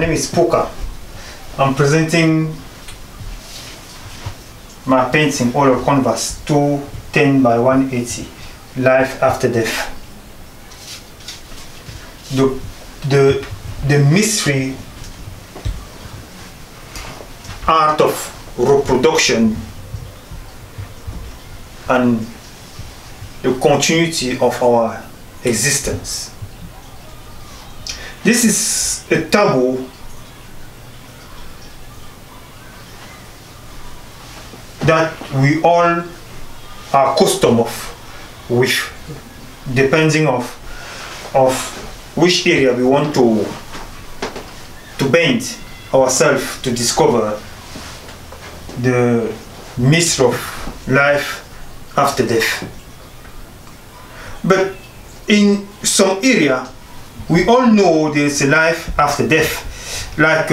My name is Pouka. I'm presenting my painting, oil of canvas, 210 by 180, Life After Death. The mystery art of reproduction and the continuity of our existence. This is a taboo that we all are accustomed of, with depending of which area we want to bend ourselves to discover the mystery of life after death. But in some area, we all know there is a life after death. Like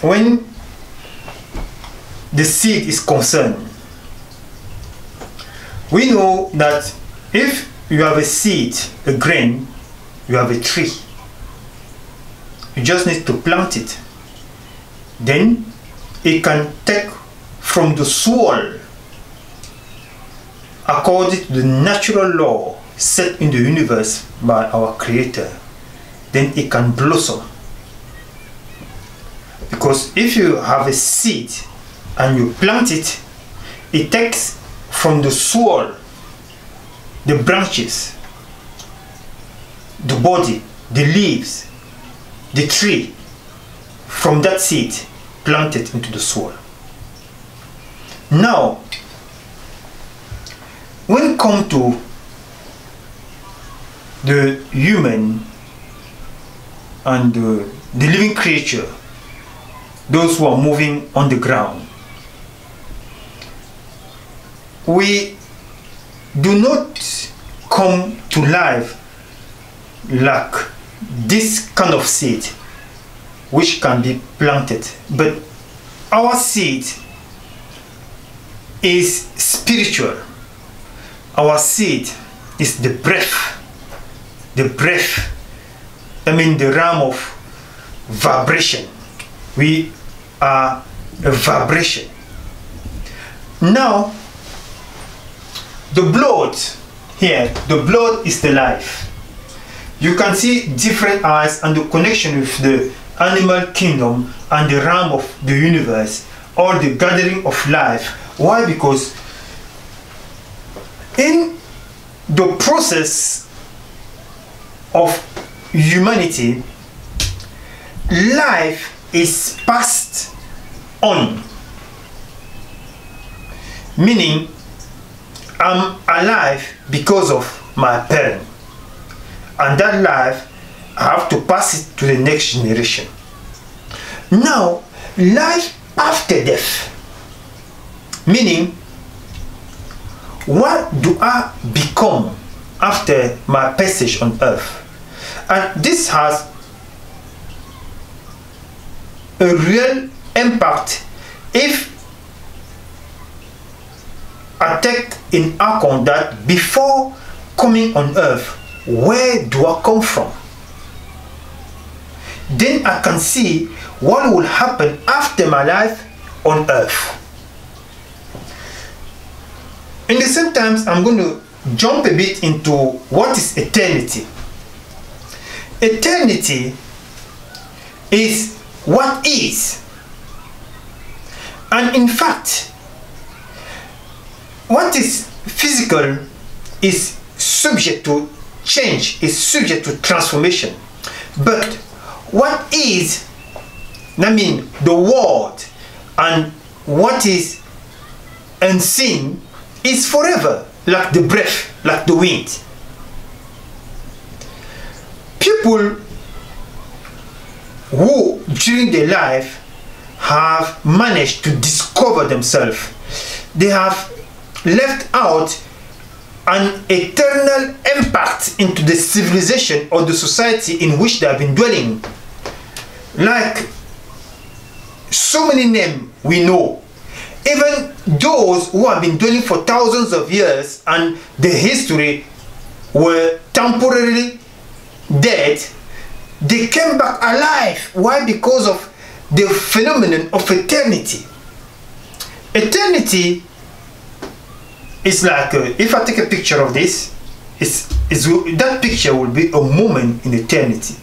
when the seed is concerned, we know that if you have a seed, a grain, you have a tree. You just need to plant it. Then it can take from the soil according to the natural law set in the universe by our Creator. Then it can blossom. Because if you have a seed and you plant it, it takes from the soil, the branches, the body, the leaves, the tree, from that seed planted into the soil. Now, when it comes to the human and the living creature, those who are moving on the ground, we do not come to life like this kind of seed which can be planted, but our seed is spiritual. Our seed is the breath, the realm of vibration. We are a vibration. Now, the blood here, the blood is the life. You can see different eyes and the connection with the animal kingdom and the realm of the universe, or the gathering of life. Why? Because in the process of humanity, life is passed on, meaning I'm alive because of my parent, and that life I have to pass it to the next generation. Now, life after death, meaning what do I become after my passage on earth? And this has a real impact if I take in account that before coming on earth, where do I come from? Then I can see what will happen after my life on earth. In the same time, I'm going to jump a bit into what is eternity. Eternity is what is. And in fact, what is physical is subject to change, is subject to transformation. But what is, I mean the world, and what is unseen is forever, like the breath, like the wind. People who during their life have managed to discover themselves, they have left out an eternal impact into the civilization or the society in which they have been dwelling. Like so many names we know, even those who have been dwelling for thousands of years and their history were temporarily dead, They came back alive. Why? Because of the phenomenon of eternity. Eternity is like, if I take a picture of this, that picture will be a moment in eternity.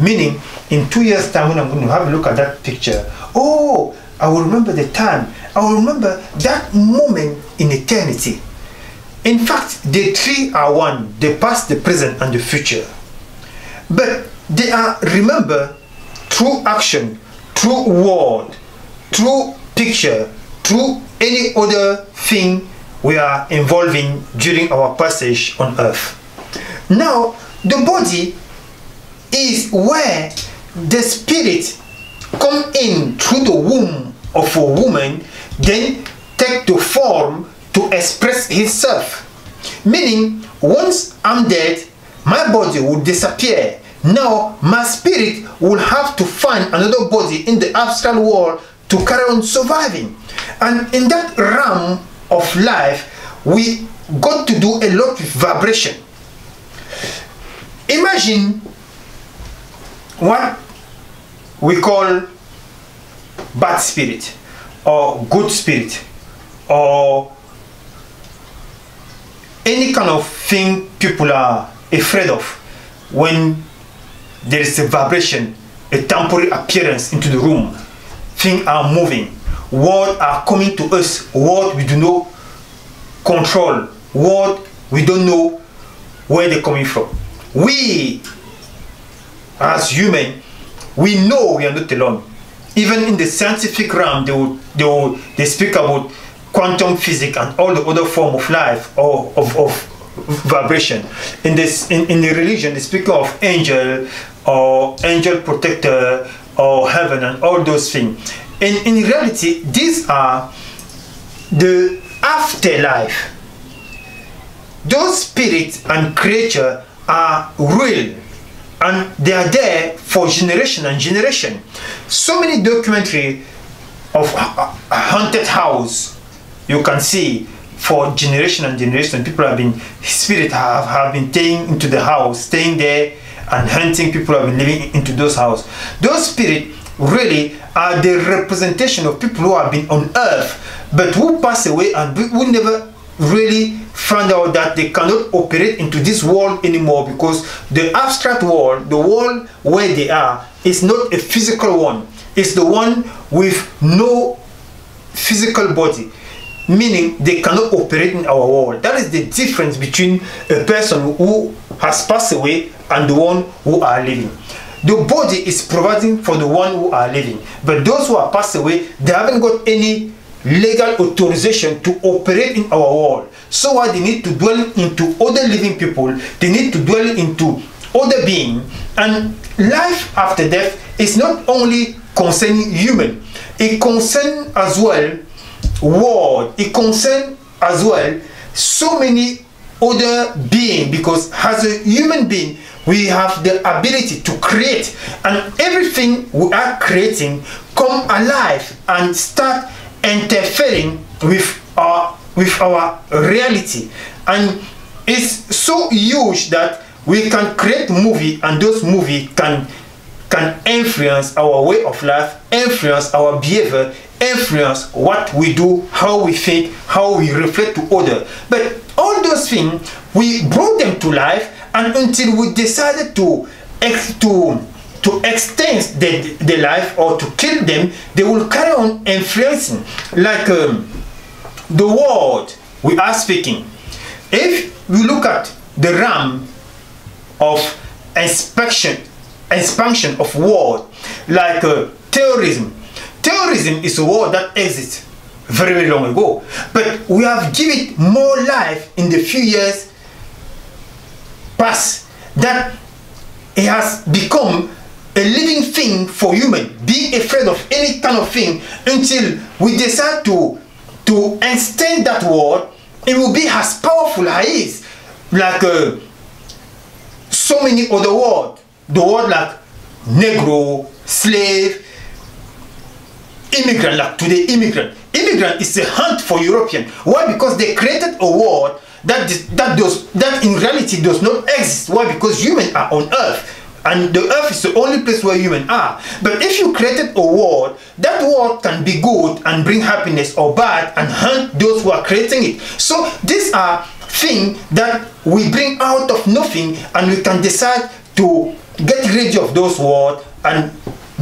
Meaning, in 2 years' time, when I'm going to have a look at that picture, oh, I will remember the time. I will remember that moment in eternity. In fact, the three are one. The past, the present, and the future. But they are remembered through action, through word, through picture, through any other thing we are involving during our passage on earth. Now, the body is where the spirit come in through the womb of a woman, then take the form to express itself. Meaning, once I'm dead, my body will disappear. Now, my spirit will have to find another body in the astral world to carry on surviving. And in that realm of life, we got to do a lot with vibration. Imagine what we call bad spirit or good spirit or any kind of thing people are afraid of when there is a vibration, a temporary appearance into the room. Things are moving, words are coming to us, words we do not control, words we don't know where they're coming from. We, as humans, we know we are not alone. Even in the scientific realm, they speak about quantum physics and all the other form of life or of vibration. In the religion, they speak of angel or angel protector or heaven and all those things. And in reality, these are the afterlife. Those spirits and creatures are real. And they are there for generation and generation. So many documentaries of a haunted house you can see for generation and generation. People have been, spirits have been staying into the house, staying there and hunting. People have been living into those houses. Those spirits really are the representation of people who have been on earth but who pass away and who never really found out that they cannot operate into this world anymore, because the abstract world, the world where they are, is not a physical one. It's the one with no physical body, meaning they cannot operate in our world. That is the difference between a person who has passed away and the one who are living. The body is providing for the one who are living, but those who are passed away, they haven't got any legal authorization to operate in our world. So why they need to dwell into other living people, they need to dwell into other beings. And life after death is not only concerning human, it concerns as well world, it concerns as well so many other beings, because as a human being we have the ability to create, and everything we are creating come alive and start interfering with our reality. And it's so huge that we can create movie, and those movies can influence our way of life, influence our behavior, influence what we do, how we think, how we reflect to others. But all those things, we brought them to life, and until we decided to extend the life or to kill them, they will carry on influencing. Like the word we are speaking. If we look at the realm of expansion of word, like terrorism. Terrorism is a word that exists very, very long ago, but we have given it more life in the few years past, that it has become a living thing for humans, being afraid of any kind of thing, until we decide to extend that word. It will be as powerful as it is, like so many other words. The word like Negro, slave, immigrant, like today immigrant. Immigrant is a hunt for European. Why? Because they created a word that in reality does not exist. Why? Because humans are on earth. and the earth is the only place where humans are. But if you created a world, that world can be good and bring happiness, or bad and hurt those who are creating it. So these are things that we bring out of nothing, and we can decide to get rid of those words and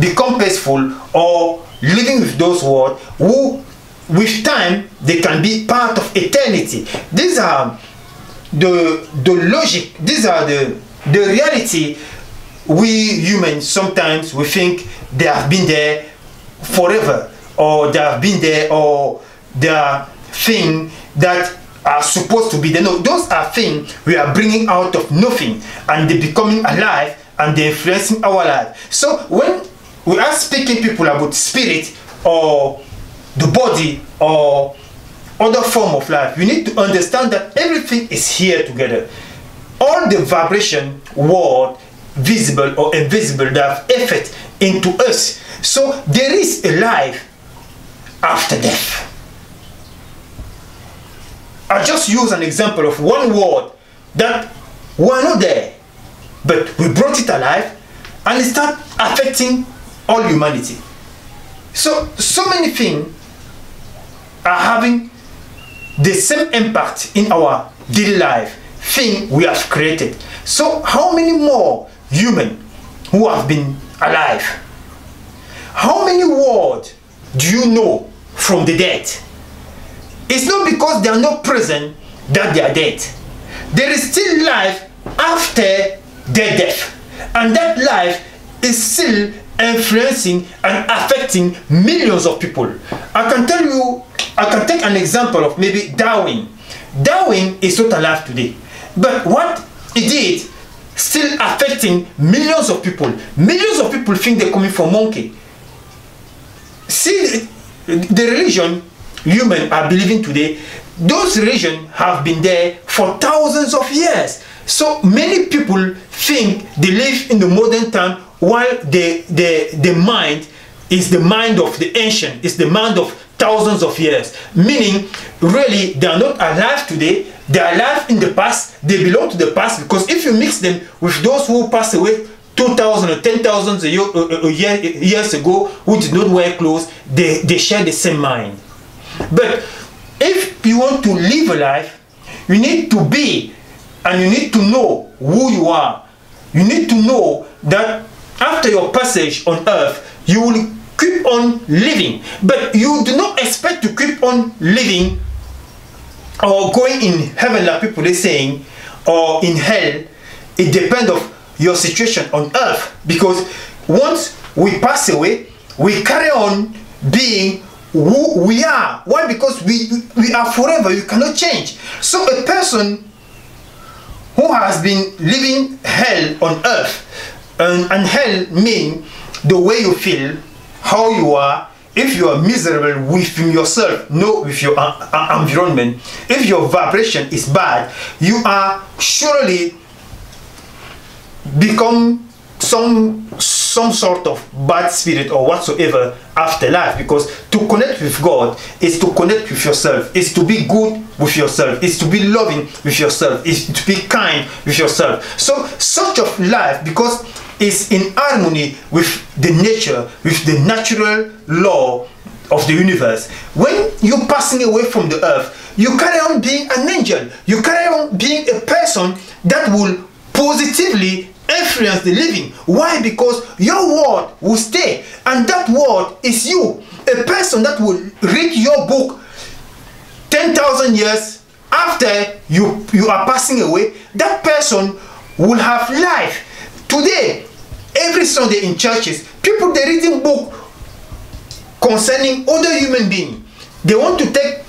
become peaceful, or living with those words who, with time, they can be part of eternity. These are the logic, these are the reality. We humans, sometimes we think they have been there forever, or they have been there, or they are things that are supposed to be there. No, those are things we are bringing out of nothing, and they're becoming alive, and they're influencing our life. So when we are speaking people about spirit, or the body, or other form of life, we need to understand that everything is here together. All the vibration world, visible or invisible, that have effect into us. So there is a life after death. I just use an example of one word that were not there, but we brought it alive, and it started affecting all humanity. So many things are having the same impact in our daily life, thing we have created. So how many more humans who have been alive? How many words do you know from the dead? It's not because they are not present that they are dead. There is still life after their death, and that life is still influencing and affecting millions of people. I can tell you, I can take an example of maybe Darwin. Darwin is not alive today, but what he did still affecting millions of people. Millions of people think they're coming from monkey. See, the religion humans are believing today, those religions have been there for thousands of years. So many people think they live in the modern time, while the mind is the mind of the ancient, is the mind of thousands of years. Meaning, really, they are not alive today, they are alive in the past, they belong to the past, because if you mix them with those who passed away 2,000 or 10,000 years ago, who did not wear clothes, they share the same mind. But if you want to live a life, you need to be, and you need to know who you are. You need to know that after your passage on earth, you will keep on living. But you do not expect to keep on living or going in heaven, like people are saying, or in hell. It depends on your situation on earth, because once we pass away, we carry on being who we are. Why? Because we are forever, you cannot change. So a person who has been living hell on earth, and hell means the way you feel, how you are, if you are miserable within yourself, not with your environment, if your vibration is bad, you are surely become some sort of bad spirit or whatsoever after life. Because to connect with God is to connect with yourself, is to be good with yourself, is to be loving with yourself, is to be kind with yourself. So such of life, because it's in harmony with the nature, with the natural law of the universe. When you're passing away from the earth, you carry on being an angel, you carry on being a person that will positively influence the living. Why? Because your word will stay, and that word is you. A person that will read your book 10,000 years after you are passing away, that person will have life. Today, every Sunday in churches, people, they reading book concerning other human beings. They want to take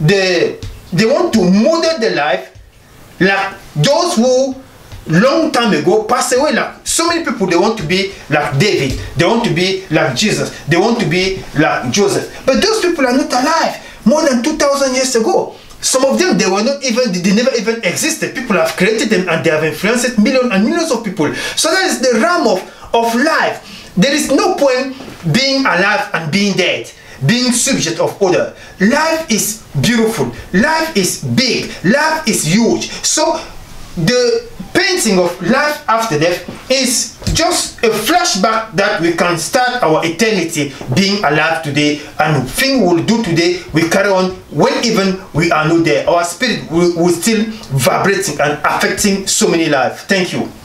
they want to model the life like those who long time ago passed away. Like so many people, they want to be like David, they want to be like Jesus, they want to be like Joseph. But those people are not alive more than 2,000 years ago. Some of them, they never even existed. People have created them, and they have influenced millions and millions of people. So that is the realm of life. There is no point being alive and being dead, being subject of order. Life is beautiful, life is big, life is huge. So the painting of life after death is just a flashback that we can start our eternity being alive today, and thing we'll do today we carry on when even we are not there. Our spirit will still vibrating and affecting so many lives. Thank you.